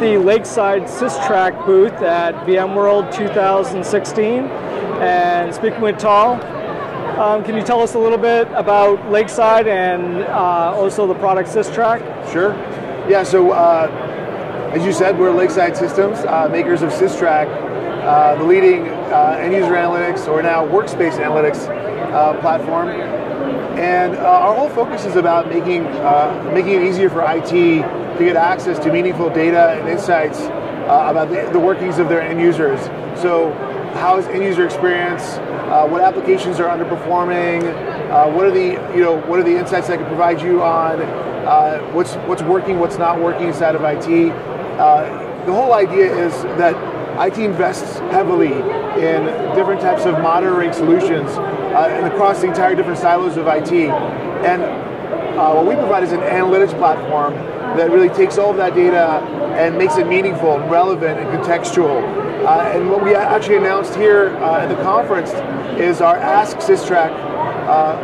at the Lakeside SysTrack booth at VMworld 2016 and speaking with Tal. Can you tell us a little bit about Lakeside and also the product SysTrack? Sure. Yeah, so as you said, we're Lakeside Systems, makers of SysTrack, the leading end-user analytics, or now workspace analytics platform. And our whole focus is about making it easier for IT to get access to meaningful data and insights about the workings of their end users. So how is end user experience? What applications are underperforming? What are the insights that I can provide you on what's working, what's not working inside of IT? The whole idea is that IT invests heavily in different types of monitoring solutions and across the entire different silos of IT. And what we provide is an analytics platform that really takes all of that data and makes it meaningful and relevant and contextual. And what we actually announced here at the conference is our Ask SysTrack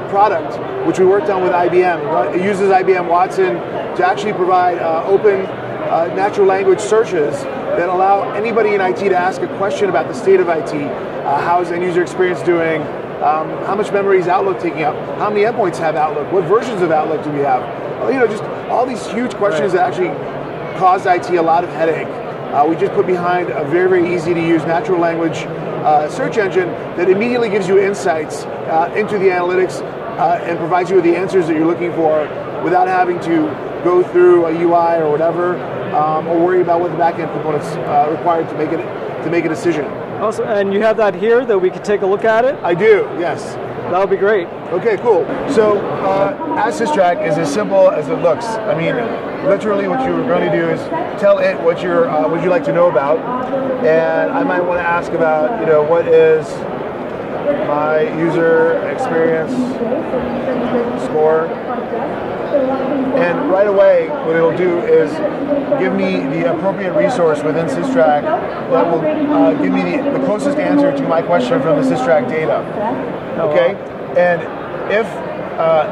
product, which we worked on with IBM. It uses IBM Watson to actually provide open natural language searches that allow anybody in IT to ask a question about the state of IT. How's end user experience doing? How much memory is Outlook taking up? How many endpoints have Outlook? What versions of Outlook do we have? You know, just all these huge questions that actually cause IT a lot of headache. We just put behind a very, very easy to use natural language search engine that immediately gives you insights into the analytics and provides you with the answers that you're looking for without having to go through a UI or whatever, or worry about what the back-end components required to make a decision. Awesome. And you have that here that we could take a look at it? I do, yes. That would be great. Okay, cool. So, SysTrack is as simple as it looks. I mean, literally, what you're going to do is tell it what you're would you like to know about, and I might want to ask about, you know, what is my user experience score, and right away, what it'll do is give me the appropriate resource within SysTrack that will give me the closest answer to my question from the SysTrack data. Okay, and if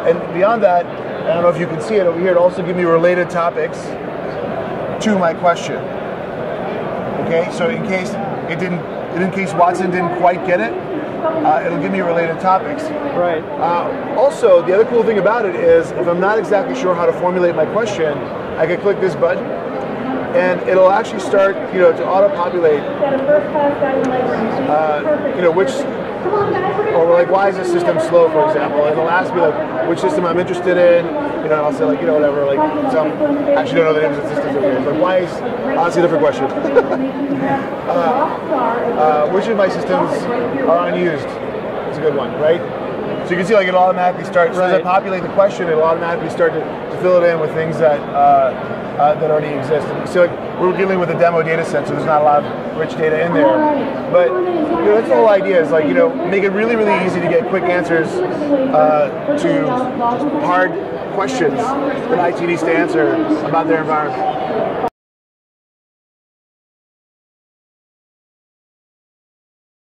and beyond that, I don't know if you can see it over here. It also gives me related topics to my question. Okay, so in case it didn't, in case Watson didn't quite get it, it'll give me related topics. Right. Also, the other cool thing about it is, if I'm not exactly sure how to formulate my question, I can click this button, and it'll actually start, you know, to auto-populate. You know, which. Or like, why is this system slow, for example? And they'll ask me like, which system I'm interested in, you know, and I'll say like, you know, whatever, like, some, I actually don't know the names of systems over here, but why is, honestly, a different question. Which of my systems are unused? It's a good one, right? So you can see like it automatically starts, so as I populate the question, it'll automatically start to fill it in with things that, that already exist. So like, we're dealing with a demo data set, so there's not a lot of rich data in there. But you know, that's the whole idea, is like, you know, make it really, really easy to get quick answers to hard questions that IT needs to answer about their environment.